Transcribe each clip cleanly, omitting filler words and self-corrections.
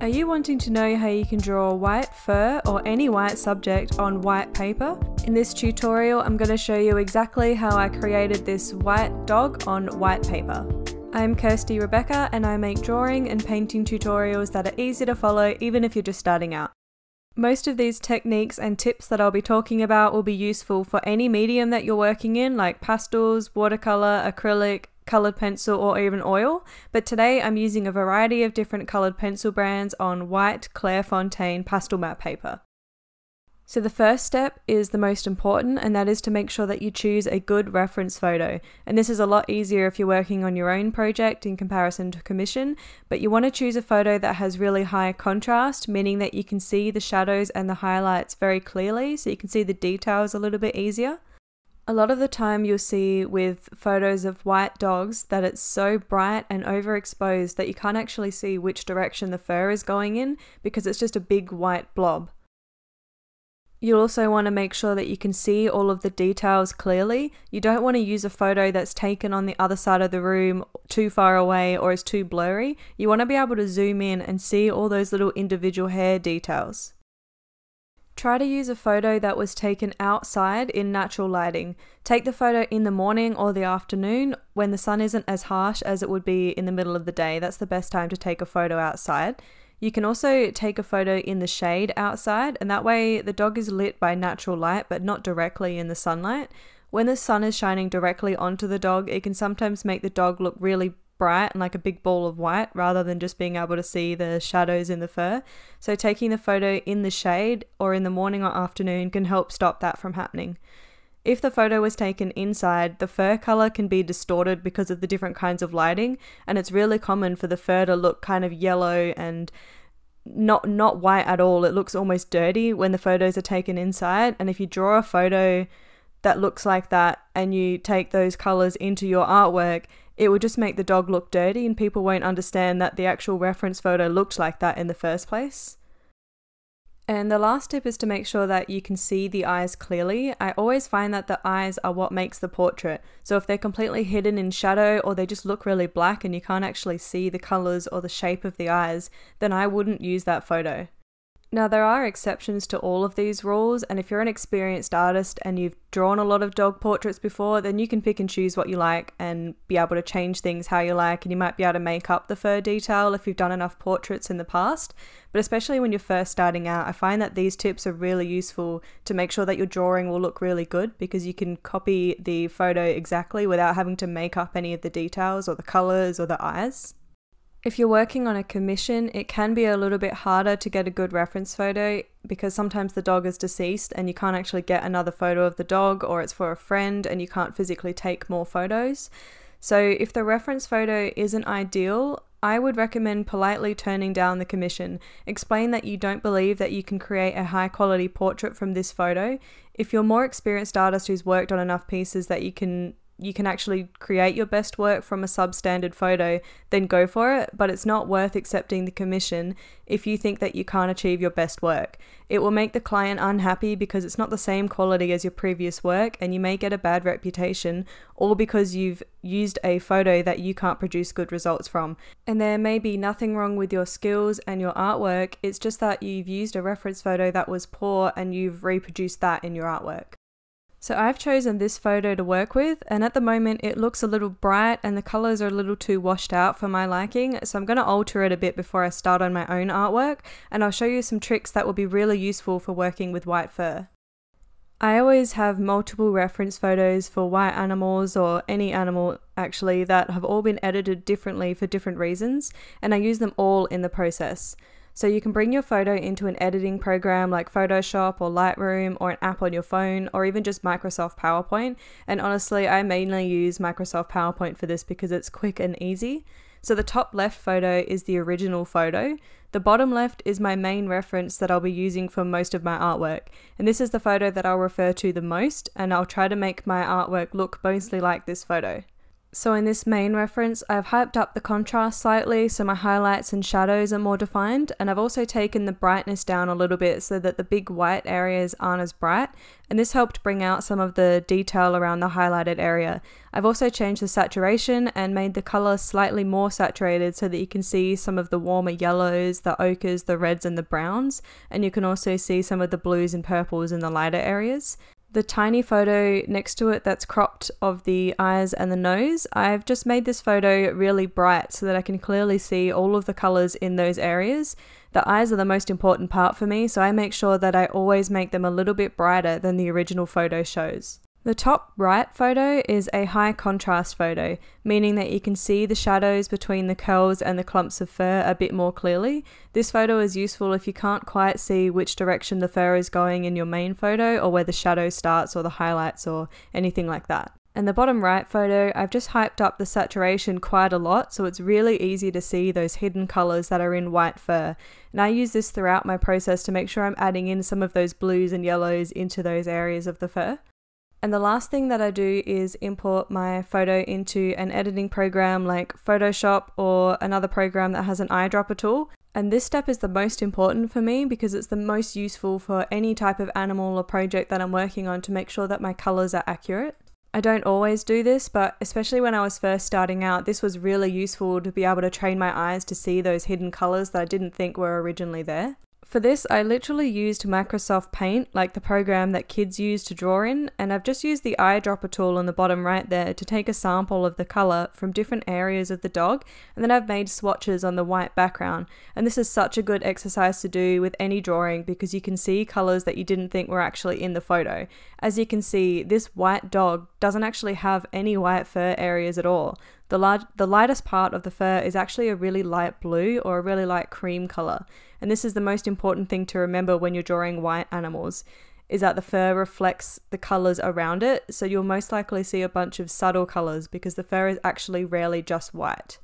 Are you wanting to know how you can draw white fur or any white subject on white paper? In this tutorial, I'm going to show you exactly how I created this white dog on white paper. I'm Kirsty Rebecca and I make drawing and painting tutorials that are easy to follow even if you're just starting out. Most of these techniques and tips that I'll be talking about will be useful for any medium that you're working in, like pastels, watercolor, acrylic, coloured pencil or even oil, but today I'm using a variety of different coloured pencil brands on white Clairefontaine pastel matte paper. So the first step is the most important, and that is to make sure that you choose a good reference photo. And this is a lot easier if you're working on your own project in comparison to commission, but you want to choose a photo that has really high contrast, meaning that you can see the shadows and the highlights very clearly, so you can see the details a little bit easier. A lot of the time you'll see with photos of white dogs that it's so bright and overexposed that you can't actually see which direction the fur is going in because it's just a big white blob. You'll also want to make sure that you can see all of the details clearly. You don't want to use a photo that's taken on the other side of the room, too far away, or is too blurry. You want to be able to zoom in and see all those little individual hair details. Try to use a photo that was taken outside in natural lighting. Take the photo in the morning or the afternoon when the sun isn't as harsh as it would be in the middle of the day. That's the best time to take a photo outside. You can also take a photo in the shade outside, and that way the dog is lit by natural light but not directly in the sunlight. When the sun is shining directly onto the dog, it can sometimes make the dog look really bright and like a big ball of white rather than just being able to see the shadows in the fur. So taking the photo in the shade or in the morning or afternoon can help stop that from happening. If the photo was taken inside, the fur color can be distorted because of the different kinds of lighting, and it's really common for the fur to look kind of yellow and not white at all. It looks almost dirty when the photos are taken inside, and if you draw a photo that looks like that and you take those colors into your artwork, it would just make the dog look dirty and people won't understand that the actual reference photo looked like that in the first place. And the last tip is to make sure that you can see the eyes clearly. I always find that the eyes are what makes the portrait. So if they're completely hidden in shadow or they just look really black and you can't actually see the colors or the shape of the eyes, then I wouldn't use that photo. Now there are exceptions to all of these rules, and if you're an experienced artist and you've drawn a lot of dog portraits before, then you can pick and choose what you like and be able to change things how you like, and you might be able to make up the fur detail if you've done enough portraits in the past. But especially when you're first starting out, I find that these tips are really useful to make sure that your drawing will look really good, because you can copy the photo exactly without having to make up any of the details or the colors or the eyes. If you're working on a commission, it can be a little bit harder to get a good reference photo because sometimes the dog is deceased and you can't actually get another photo of the dog, or it's for a friend and you can't physically take more photos. So if the reference photo isn't ideal, I would recommend politely turning down the commission. Explain that you don't believe that you can create a high quality portrait from this photo. If you're a more experienced artist who's worked on enough pieces that you can actually create your best work from a substandard photo, then go for it, but it's not worth accepting the commission if you think that you can't achieve your best work. It will make the client unhappy because it's not the same quality as your previous work, and you may get a bad reputation, all because you've used a photo that you can't produce good results from. And there may be nothing wrong with your skills and your artwork, it's just that you've used a reference photo that was poor and you've reproduced that in your artwork. So I've chosen this photo to work with, and at the moment it looks a little bright and the colours are a little too washed out for my liking, so I'm going to alter it a bit before I start on my own artwork, and I'll show you some tricks that will be really useful for working with white fur. I always have multiple reference photos for white animals, or any animal actually, that have all been edited differently for different reasons, and I use them all in the process. So you can bring your photo into an editing program like Photoshop or Lightroom or an app on your phone, or even just Microsoft PowerPoint. And honestly, I mainly use Microsoft PowerPoint for this because it's quick and easy. So the top left photo is the original photo. The bottom left is my main reference that I'll be using for most of my artwork. And this is the photo that I'll refer to the most, and I'll try to make my artwork look mostly like this photo. So in this main reference, I've hyped up the contrast slightly so my highlights and shadows are more defined, and I've also taken the brightness down a little bit so that the big white areas aren't as bright, and this helped bring out some of the detail around the highlighted area. I've also changed the saturation and made the colour slightly more saturated so that you can see some of the warmer yellows, the ochres, the reds and the browns, and you can also see some of the blues and purples in the lighter areas. The tiny photo next to it that's cropped of the eyes and the nose, I've just made this photo really bright so that I can clearly see all of the colours in those areas. The eyes are the most important part for me, so I make sure that I always make them a little bit brighter than the original photo shows. The top right photo is a high contrast photo, meaning that you can see the shadows between the curls and the clumps of fur a bit more clearly. This photo is useful if you can't quite see which direction the fur is going in your main photo, or where the shadow starts or the highlights or anything like that. And the bottom right photo, I've just hyped up the saturation quite a lot, so it's really easy to see those hidden colours that are in white fur. And I use this throughout my process to make sure I'm adding in some of those blues and yellows into those areas of the fur. And the last thing that I do is import my photo into an editing program like Photoshop or another program that has an eyedropper tool. And this step is the most important for me because it's the most useful for any type of animal or project that I'm working on to make sure that my colors are accurate. I don't always do this, but especially when I was first starting out, this was really useful to be able to train my eyes to see those hidden colors that I didn't think were originally there. For this, I literally used Microsoft Paint, like the program that kids use to draw in, and I've just used the eyedropper tool on the bottom right there to take a sample of the colour from different areas of the dog, and then I've made swatches on the white background. And this is such a good exercise to do with any drawing because you can see colours that you didn't think were actually in the photo. As you can see, this white dog doesn't actually have any white fur areas at all. The lightest part of the fur is actually a really light blue or a really light cream colour. And this is the most important thing to remember when you're drawing white animals, is that the fur reflects the colours around it, so you'll most likely see a bunch of subtle colours because the fur is actually rarely just white.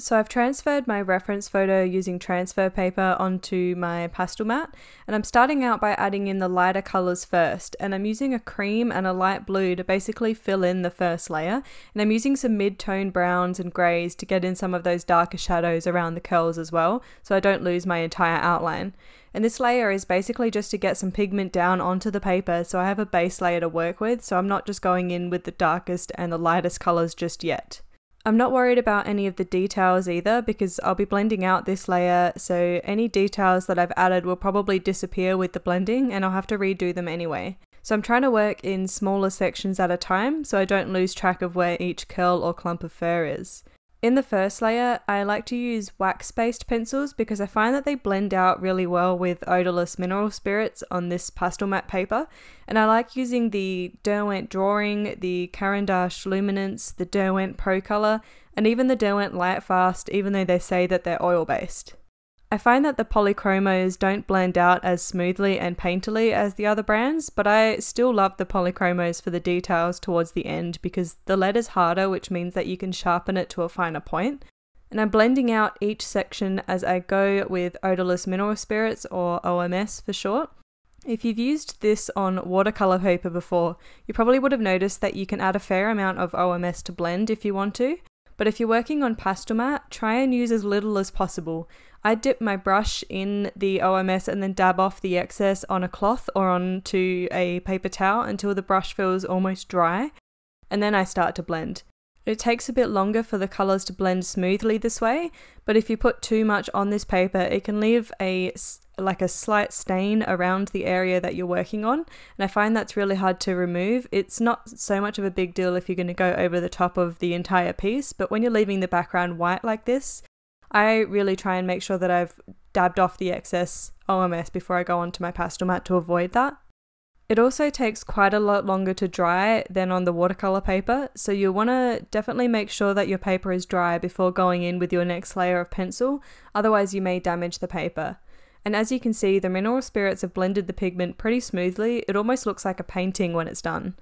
So I've transferred my reference photo using transfer paper onto my pastel mat, and I'm starting out by adding in the lighter colours first, and I'm using a cream and a light blue to basically fill in the first layer, and I'm using some mid-tone browns and greys to get in some of those darker shadows around the curls as well, so I don't lose my entire outline. And this layer is basically just to get some pigment down onto the paper so I have a base layer to work with, so I'm not just going in with the darkest and the lightest colours just yet. I'm not worried about any of the details either because I'll be blending out this layer, so any details that I've added will probably disappear with the blending and I'll have to redo them anyway. So I'm trying to work in smaller sections at a time so I don't lose track of where each curl or clump of fur is. In the first layer, I like to use wax-based pencils because I find that they blend out really well with odorless mineral spirits on this pastel matte paper, and I like using the Derwent Drawing, the Caran d'Ache Luminance, the Derwent Pro Color, and even the Derwent Lightfast, even though they say that they're oil-based. I find that the Polychromos don't blend out as smoothly and painterly as the other brands, but I still love the Polychromos for the details towards the end because the lead is harder, which means that you can sharpen it to a finer point. And I'm blending out each section as I go with odorless mineral spirits, or OMS for short. If you've used this on watercolor paper before, you probably would have noticed that you can add a fair amount of OMS to blend if you want to. But if you're working on pastel matte, try and use as little as possible. I dip my brush in the OMS and then dab off the excess on a cloth or onto a paper towel until the brush feels almost dry, and then I start to blend. It takes a bit longer for the colours to blend smoothly this way, but if you put too much on this paper, it can leave like a slight stain around the area that you're working on, and I find that's really hard to remove. It's not so much of a big deal if you're going to go over the top of the entire piece, but when you're leaving the background white like this, I really try and make sure that I've dabbed off the excess OMS before I go onto my pastel mat to avoid that. It also takes quite a lot longer to dry than on the watercolor paper, so you'll want to definitely make sure that your paper is dry before going in with your next layer of pencil, otherwise you may damage the paper. And as you can see, the mineral spirits have blended the pigment pretty smoothly. It almost looks like a painting when it's done.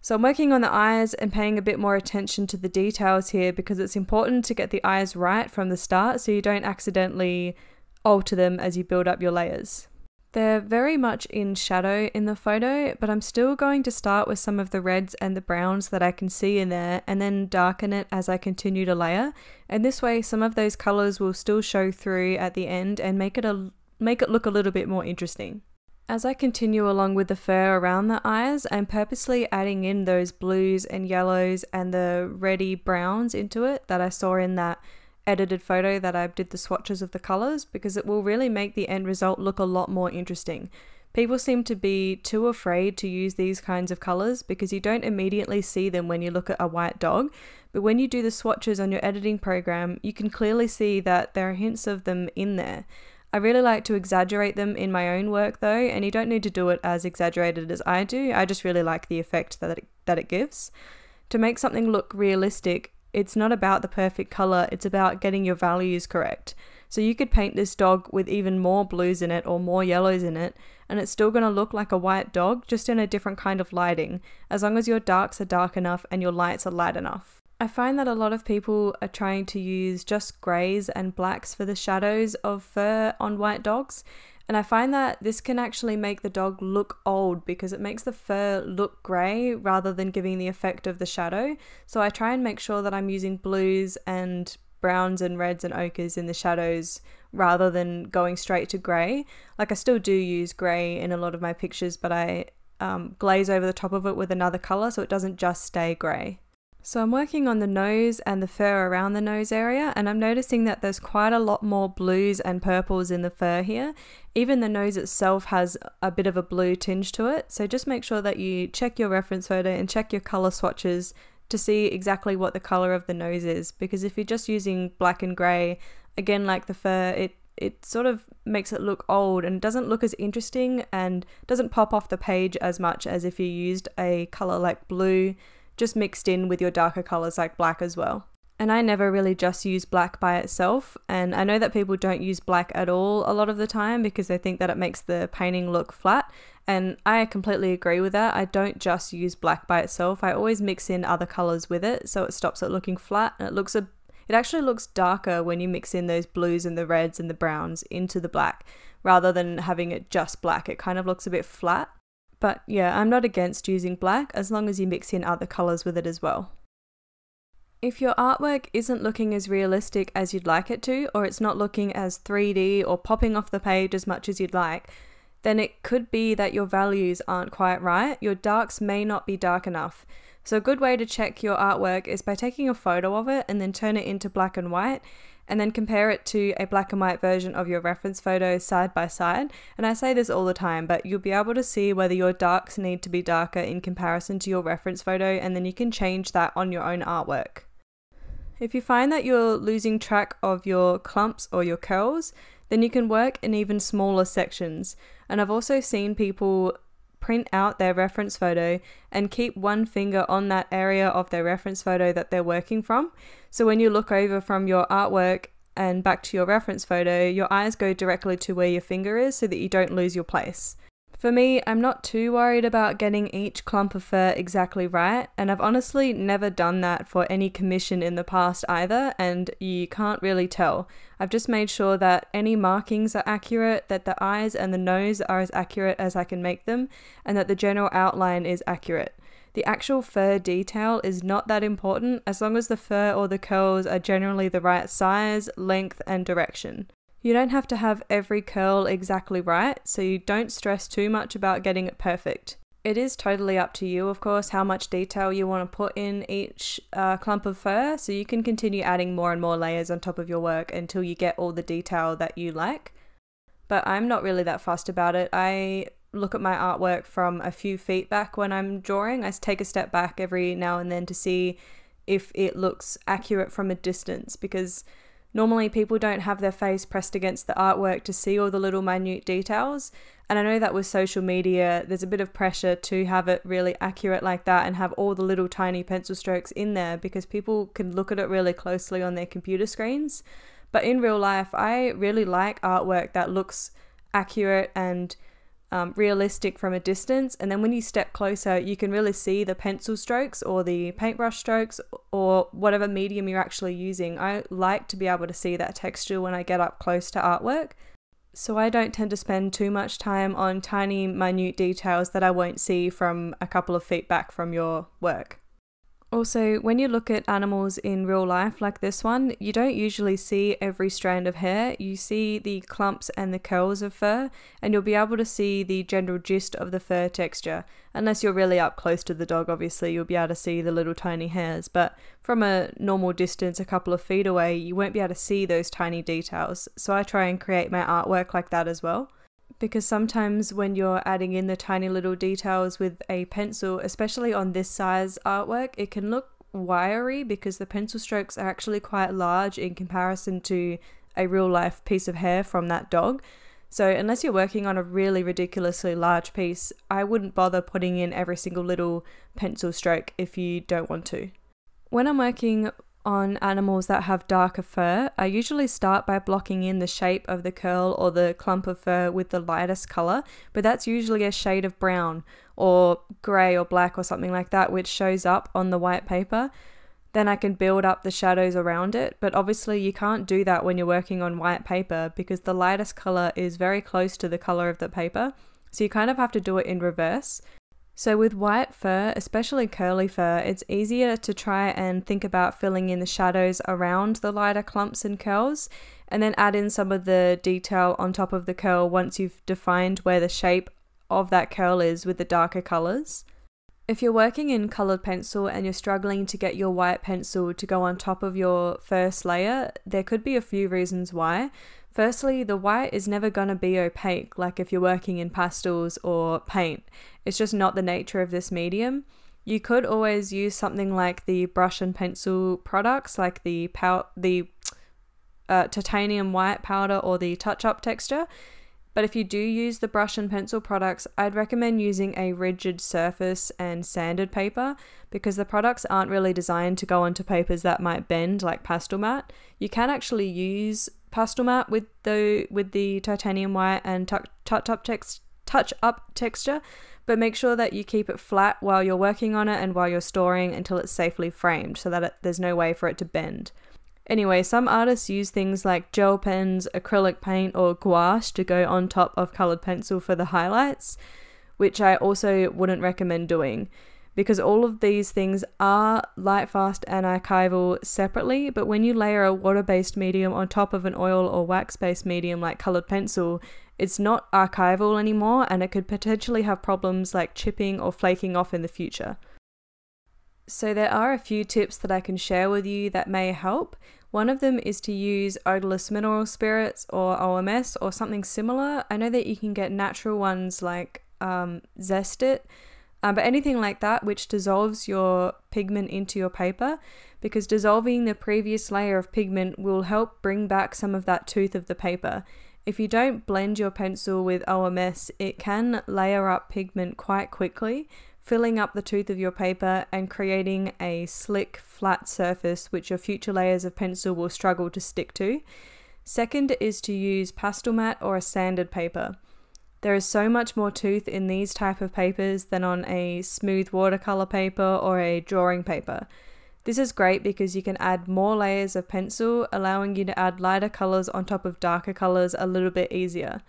So I'm working on the eyes and paying a bit more attention to the details here because it's important to get the eyes right from the start so you don't accidentally alter them as you build up your layers. They're very much in shadow in the photo, but I'm still going to start with some of the reds and the browns that I can see in there and then darken it as I continue to layer. And this way some of those colors will still show through at the end and make it look a little bit more interesting. As I continue along with the fur around the eyes, I'm purposely adding in those blues and yellows and the reddy browns into it that I saw in that edited photo that I did the swatches of the colors, because it will really make the end result look a lot more interesting. People seem to be too afraid to use these kinds of colors because you don't immediately see them when you look at a white dog, but when you do the swatches on your editing program, you can clearly see that there are hints of them in there. I really like to exaggerate them in my own work though, and you don't need to do it as exaggerated as I do. I just really like the effect that it gives. To make something look realistic, it's not about the perfect color, it's about getting your values correct. So you could paint this dog with even more blues in it or more yellows in it, and it's still gonna look like a white dog, just in a different kind of lighting, as long as your darks are dark enough and your lights are light enough. I find that a lot of people are trying to use just grays and blacks for the shadows of fur on white dogs, and I find that this can actually make the dog look old because it makes the fur look grey rather than giving the effect of the shadow. So I try and make sure that I'm using blues and browns and reds and ochres in the shadows rather than going straight to grey. Like, I still do use grey in a lot of my pictures, but I glaze over the top of it with another colour so it doesn't just stay grey. So I'm working on the nose and the fur around the nose area, and I'm noticing that there's quite a lot more blues and purples in the fur here. Even the nose itself has a bit of a blue tinge to it, so just make sure that you check your reference photo and check your color swatches to see exactly what the color of the nose is, because if you're just using black and gray, again like the fur, it sort of makes it look old and doesn't look as interesting and doesn't pop off the page as much as if you used a color like blue, just mixed in with your darker colours like black as well. And I never really just use black by itself, and I know that people don't use black at all a lot of the time because they think that it makes the painting look flat, and I completely agree with that. I don't just use black by itself, I always mix in other colours with it so it stops it looking flat, and it actually looks darker when you mix in those blues and the reds and the browns into the black rather than having it just black. It kind of looks a bit flat. But yeah, I'm not against using black as long as you mix in other colours with it as well. If your artwork isn't looking as realistic as you'd like it to, or it's not looking as 3D or popping off the page as much as you'd like, then it could be that your values aren't quite right. Your darks may not be dark enough. So a good way to check your artwork is by taking a photo of it and then turn it into black and white, and then compare it to a black and white version of your reference photo side by side. And I say this all the time, but you'll be able to see whether your darks need to be darker in comparison to your reference photo, and then you can change that on your own artwork. If you find that you're losing track of your clumps or your curls, then you can work in even smaller sections. And I've also seen people print out their reference photo and keep one finger on that area of their reference photo that they're working from. So when you look over from your artwork and back to your reference photo, your eyes go directly to where your finger is so that you don't lose your place. For me, I'm not too worried about getting each clump of fur exactly right, and I've honestly never done that for any commission in the past either, and you can't really tell. I've just made sure that any markings are accurate, that the eyes and the nose are as accurate as I can make them, and that the general outline is accurate. The actual fur detail is not that important as long as the fur or the curls are generally the right size, length, and direction. You don't have to have every curl exactly right, so you don't stress too much about getting it perfect. It is totally up to you, of course, how much detail you want to put in each clump of fur, so you can continue adding more and more layers on top of your work until you get all the detail that you like. But I'm not really that fussed about it. I look at my artwork from a few feet back when I'm drawing. I take a step back every now and then to see if it looks accurate from a distance, because normally people don't have their face pressed against the artwork to see all the little minute details, and I know that with social media there's a bit of pressure to have it really accurate like that and have all the little tiny pencil strokes in there because people can look at it really closely on their computer screens. But in real life, I really like artwork that looks accurate and realistic from a distance, and then when you step closer you can really see the pencil strokes or the paintbrush strokes or whatever medium you're actually using. I like to be able to see that texture when I get up close to artwork. So I don't tend to spend too much time on tiny, minute details that I won't see from a couple of feet back from your work. Also, when you look at animals in real life like this one, you don't usually see every strand of hair. You see the clumps and the curls of fur, and you'll be able to see the general gist of the fur texture. Unless you're really up close to the dog, obviously, you'll be able to see the little tiny hairs, but from a normal distance, a couple of feet away, you won't be able to see those tiny details. So I try and create my artwork like that as well. Because sometimes when you're adding in the tiny little details with a pencil, especially on this size artwork, it can look wiry because the pencil strokes are actually quite large in comparison to a real life piece of hair from that dog. So unless you're working on a really ridiculously large piece, I wouldn't bother putting in every single little pencil stroke if you don't want to. When I'm working on animals that have darker fur, I usually start by blocking in the shape of the curl or the clump of fur with the lightest color, but that's usually a shade of brown or gray or black or something like that, which shows up on the white paper. Then I can build up the shadows around it, but obviously you can't do that when you're working on white paper because the lightest color is very close to the color of the paper, so you kind of have to do it in reverse. So with white fur, especially curly fur, it's easier to try and think about filling in the shadows around the lighter clumps and curls, and then add in some of the detail on top of the curl once you've defined where the shape of that curl is with the darker colors. If you're working in colored pencil and you're struggling to get your white pencil to go on top of your first layer, there could be a few reasons why. Firstly, the white is never going to be opaque, like if you're working in pastels or paint. It's just not the nature of this medium. You could always use something like the brush and pencil products, like the titanium white powder or the touch-up texture. But if you do use the brush and pencil products, I'd recommend using a rigid surface and sanded paper because the products aren't really designed to go onto papers that might bend like pastel matte. You can actually use pastel matte with the titanium white and touch-up texture, but make sure that you keep it flat while you're working on it and while you're storing until it's safely framed so that there's no way for it to bend. Anyway, some artists use things like gel pens, acrylic paint, or gouache to go on top of coloured pencil for the highlights, which I also wouldn't recommend doing because all of these things are lightfast and archival separately, but when you layer a water-based medium on top of an oil or wax-based medium like coloured pencil, it's not archival anymore and it could potentially have problems like chipping or flaking off in the future. So there are a few tips that I can share with you that may help. One of them is to use odorless mineral spirits or OMS or something similar. I know that you can get natural ones like Zest-It, but anything like that which dissolves your pigment into your paper, because dissolving the previous layer of pigment will help bring back some of that tooth of the paper. If you don't blend your pencil with OMS, it can layer up pigment quite quickly, filling up the tooth of your paper and creating a slick, flat surface which your future layers of pencil will struggle to stick to. Second is to use pastel matte or a sanded paper. There is so much more tooth in these type of papers than on a smooth watercolor paper or a drawing paper. This is great because you can add more layers of pencil, allowing you to add lighter colors on top of darker colors a little bit easier.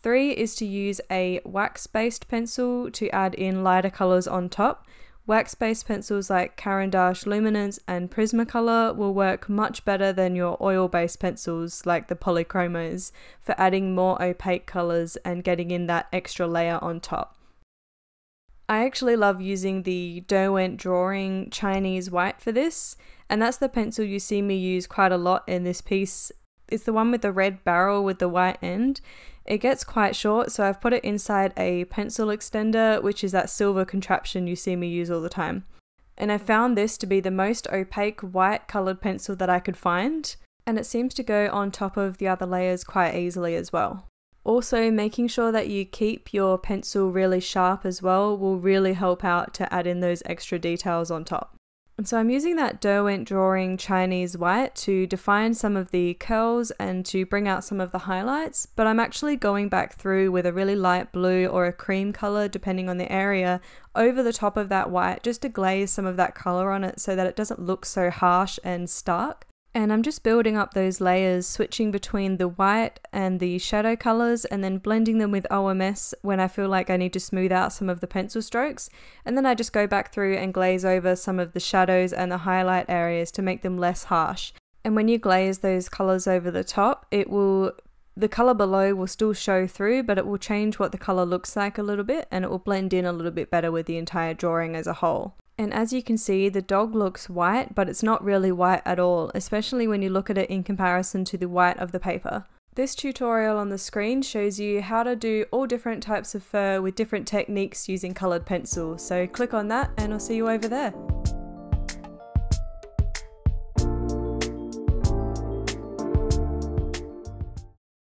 3 is to use a wax-based pencil to add in lighter colors on top. Wax-based pencils like Caran d'Ache Luminance and Prismacolor will work much better than your oil-based pencils like the Polychromos for adding more opaque colors and getting in that extra layer on top. I actually love using the Derwent Drawing Chinese White for this, and that's the pencil you see me use quite a lot in this piece. It's the one with the red barrel with the white end. It gets quite short, so I've put it inside a pencil extender, which is that silver contraption you see me use all the time. And I found this to be the most opaque white coloured pencil that I could find, and it seems to go on top of the other layers quite easily as well. Also, making sure that you keep your pencil really sharp as well will really help out to add in those extra details on top. And so I'm using that Derwent Drawing Chinese White to define some of the curls and to bring out some of the highlights, but I'm actually going back through with a really light blue or a cream color, depending on the area, over the top of that white just to glaze some of that color on it so that it doesn't look so harsh and stark. And I'm just building up those layers, switching between the white and the shadow colors and then blending them with OMS when I feel like I need to smooth out some of the pencil strokes. And then I just go back through and glaze over some of the shadows and the highlight areas to make them less harsh. And when you glaze those colors over the top, the color below will still show through, but it will change what the color looks like a little bit, and it will blend in a little bit better with the entire drawing as a whole. And as you can see, the dog looks white, but it's not really white at all, especially when you look at it in comparison to the white of the paper. This tutorial on the screen shows you how to do all different types of fur with different techniques using coloured pencil, so click on that and I'll see you over there.